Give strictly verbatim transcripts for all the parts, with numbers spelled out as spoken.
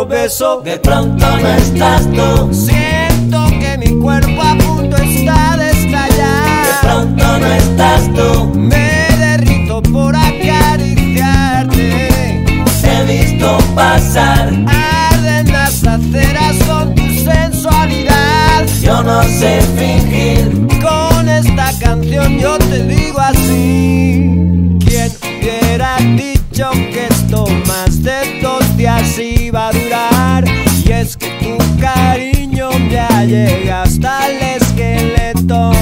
los besos. De pronto no estás tú. Siento que mi cuerpo a punto está de estallar. De pronto no estás tú. Me derrito por acariciarte. Te he visto pasar. Arden las aceras con tu sensualidad. Yo no sé fingir. Con esta canción yo te digo así. Quien hubiera dicho que esto más de dos días iba a durar. Y es que tu cariño ya llega hasta el esqueleto.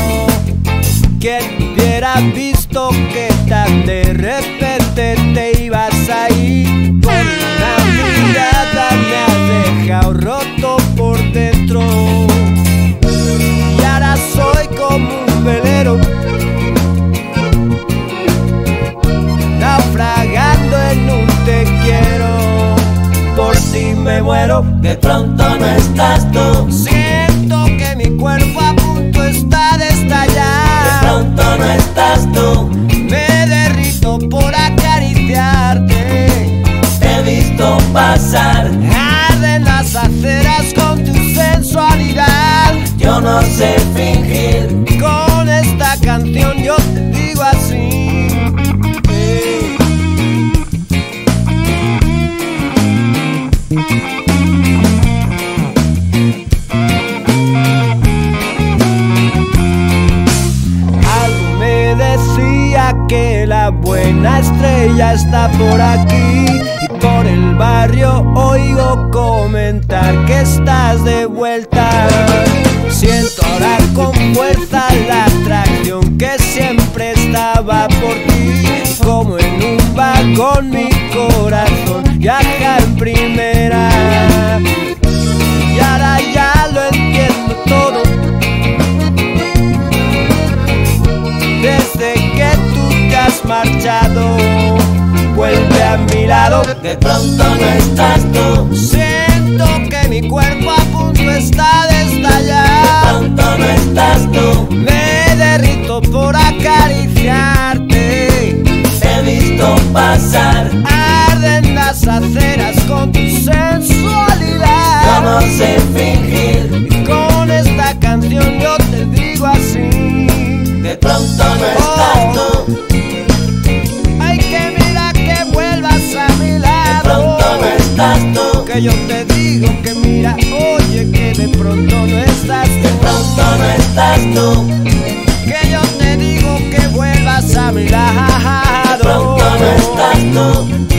Quien hubiera visto que tan de repente te ibas a ir. Con una mirada me has dejado roto por dentro. Y ahora soy como un velero naufragando en un te quiero. Por ti me muero. De pronto no estás tú. Siento que mi cuerpo a punto está de estallar. De pronto no estás tú. Me derrito por acariciarte. Te he visto pasar. Arden las aceras con tu sensualidad. Yo no sé fingir. Con esta canción yo te digo así. Que la buena estrella está por aquí. Y por el barrio oigo comentar que estás de vuelta. Siento ahora con fuerza la atracción que siempre estaba por ti. Como en un vagón mi corazón viaja en primera. Y ahora ya lo entiendo todo. Desde que tú te has marchado, vuelve a mi lado. De pronto no estás tú. Siento que mi cuerpo a punto está de estallar. De pronto no estás tú. Me derrito por acariciarte. Te he visto pasar. Arden las aceras con tu sensualidad. Yo no sé fingir. Y con esta canción yo te digo así. De pronto no estás tú. Ay, que mira que vuelvas a mi lado. De pronto no estás tú. Que yo te digo que mira, oye, que de pronto no estás tú. De pronto no estás tú. Que yo te digo que vuelvas a mi lado. De pronto no estás tú.